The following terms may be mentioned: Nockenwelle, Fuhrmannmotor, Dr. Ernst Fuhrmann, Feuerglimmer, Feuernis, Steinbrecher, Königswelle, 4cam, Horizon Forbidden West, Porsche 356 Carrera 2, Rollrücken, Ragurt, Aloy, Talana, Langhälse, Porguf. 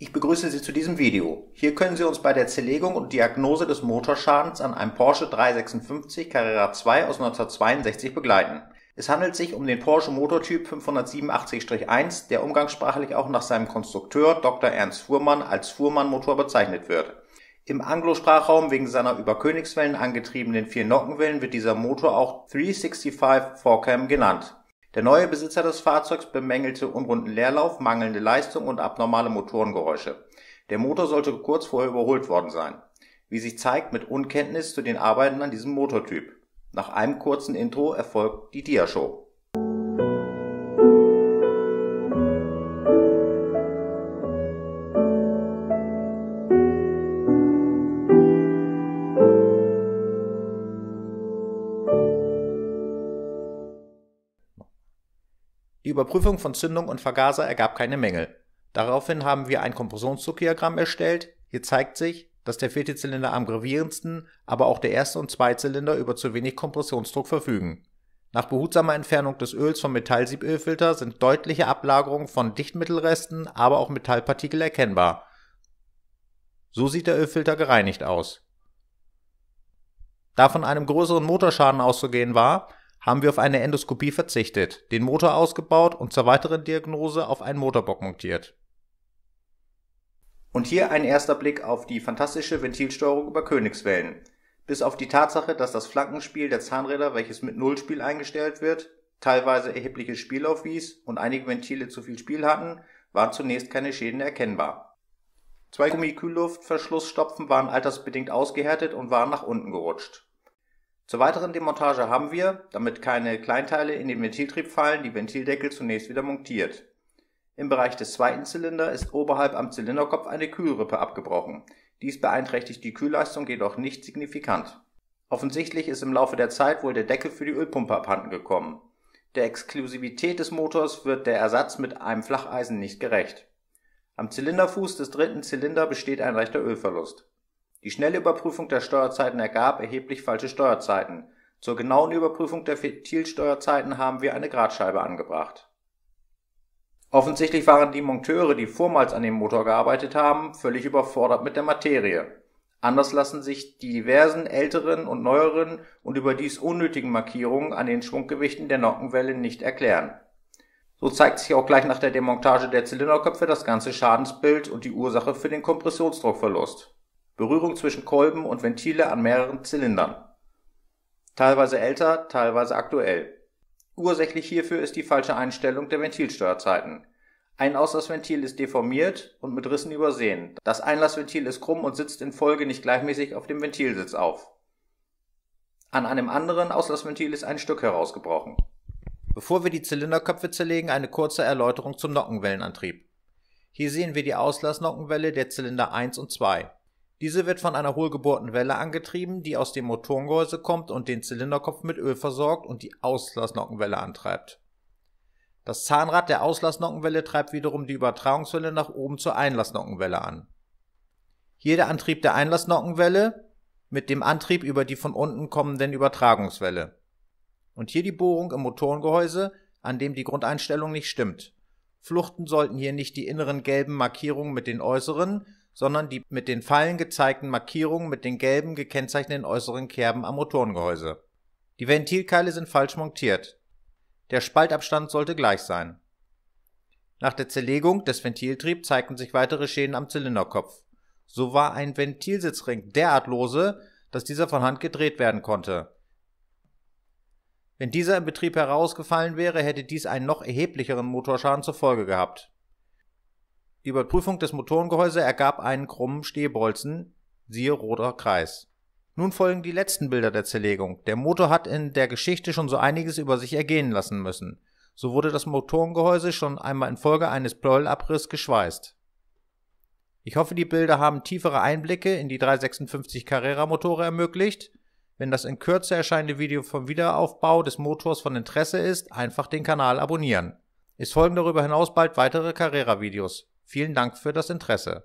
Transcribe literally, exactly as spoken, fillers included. Ich begrüße Sie zu diesem Video. Hier können Sie uns bei der Zerlegung und Diagnose des Motorschadens an einem Porsche dreihundertsechsundfünfzig Carrera zwei aus neunzehnhundertzweiundsechzig begleiten. Es handelt sich um den Porsche Motortyp fünfhundertsiebenundachtzig eins, der umgangssprachlich auch nach seinem Konstrukteur Doktor Ernst Fuhrmann als Fuhrmannmotor bezeichnet wird. Im Anglo-Sprachraum wegen seiner über Königswellen angetriebenen vier Nockenwellen wird dieser Motor auch dreihundertfünfundsechzig vier cam genannt. Der neue Besitzer des Fahrzeugs bemängelte unrunden Leerlauf, mangelnde Leistung und abnormale Motorengeräusche. Der Motor sollte kurz vorher überholt worden sein. Wie sich zeigt, mit Unkenntnis zu den Arbeiten an diesem Motortyp. Nach einem kurzen Intro erfolgt die Diashow. Die Überprüfung von Zündung und Vergaser ergab keine Mängel. Daraufhin haben wir ein Kompressionsdruckdiagramm erstellt. Hier zeigt sich, dass der vierte Zylinder am gravierendsten, aber auch der erste und zweite Zylinder über zu wenig Kompressionsdruck verfügen. Nach behutsamer Entfernung des Öls vom Metallsiebölfilter sind deutliche Ablagerungen von Dichtmittelresten, aber auch Metallpartikel erkennbar. So sieht der Ölfilter gereinigt aus. Da von einem größeren Motorschaden auszugehen war, haben wir auf eine Endoskopie verzichtet, den Motor ausgebaut und zur weiteren Diagnose auf einen Motorbock montiert. Und hier ein erster Blick auf die fantastische Ventilsteuerung über Königswellen. Bis auf die Tatsache, dass das Flankenspiel der Zahnräder, welches mit Nullspiel eingestellt wird, teilweise erhebliches Spiel aufwies und einige Ventile zu viel Spiel hatten, waren zunächst keine Schäden erkennbar. Zwei Gummikühlluftverschlussstopfen waren altersbedingt ausgehärtet und waren nach unten gerutscht. Zur weiteren Demontage haben wir, damit keine Kleinteile in den Ventiltrieb fallen, die Ventildeckel zunächst wieder montiert. Im Bereich des zweiten Zylinders ist oberhalb am Zylinderkopf eine Kühlrippe abgebrochen. Dies beeinträchtigt die Kühlleistung jedoch nicht signifikant. Offensichtlich ist im Laufe der Zeit wohl der Deckel für die Ölpumpe abhanden gekommen. Der Exklusivität des Motors wird der Ersatz mit einem Flacheisen nicht gerecht. Am Zylinderfuß des dritten Zylinders besteht ein leichter Ölverlust. Die schnelle Überprüfung der Steuerzeiten ergab erheblich falsche Steuerzeiten. Zur genauen Überprüfung der Ventilsteuerzeiten haben wir eine Gradscheibe angebracht. Offensichtlich waren die Monteure, die vormals an dem Motor gearbeitet haben, völlig überfordert mit der Materie. Anders lassen sich die diversen älteren und neueren und überdies unnötigen Markierungen an den Schwunggewichten der Nockenwelle nicht erklären. So zeigt sich auch gleich nach der Demontage der Zylinderköpfe das ganze Schadensbild und die Ursache für den Kompressionsdruckverlust. Berührung zwischen Kolben und Ventile an mehreren Zylindern. Teilweise älter, teilweise aktuell. Ursächlich hierfür ist die falsche Einstellung der Ventilsteuerzeiten. Ein Auslassventil ist deformiert und mit Rissen übersehen. Das Einlassventil ist krumm und sitzt in Folge nicht gleichmäßig auf dem Ventilsitz auf. An einem anderen Auslassventil ist ein Stück herausgebrochen. Bevor wir die Zylinderköpfe zerlegen, eine kurze Erläuterung zum Nockenwellenantrieb. Hier sehen wir die Auslassnockenwelle der Zylinder eins und zwei. Diese wird von einer hohlgebohrten Welle angetrieben, die aus dem Motorengehäuse kommt und den Zylinderkopf mit Öl versorgt und die Auslassnockenwelle antreibt. Das Zahnrad der Auslassnockenwelle treibt wiederum die Übertragungswelle nach oben zur Einlassnockenwelle an. Hier der Antrieb der Einlassnockenwelle mit dem Antrieb über die von unten kommenden Übertragungswelle. Und hier die Bohrung im Motorengehäuse, an dem die Grundeinstellung nicht stimmt. Fluchten sollten hier nicht die inneren gelben Markierungen mit den äußeren, sondern die mit den Pfeilen gezeigten Markierungen mit den gelben gekennzeichneten äußeren Kerben am Motorengehäuse. Die Ventilkeile sind falsch montiert. Der Spaltabstand sollte gleich sein. Nach der Zerlegung des Ventiltriebs zeigten sich weitere Schäden am Zylinderkopf. So war ein Ventilsitzring derart lose, dass dieser von Hand gedreht werden konnte. Wenn dieser im Betrieb herausgefallen wäre, hätte dies einen noch erheblicheren Motorschaden zur Folge gehabt. Die Überprüfung des Motorengehäuses ergab einen krummen Stehbolzen, siehe roter Kreis. Nun folgen die letzten Bilder der Zerlegung. Der Motor hat in der Geschichte schon so einiges über sich ergehen lassen müssen. So wurde das Motorengehäuse schon einmal infolge eines Pleuelabrisses geschweißt. Ich hoffe, die Bilder haben tiefere Einblicke in die dreihundertsechsundfünfzig Carrera Motore ermöglicht. Wenn das in Kürze erscheinende Video vom Wiederaufbau des Motors von Interesse ist, einfach den Kanal abonnieren. Es folgen darüber hinaus bald weitere Carrera-Videos. Vielen Dank für das Interesse.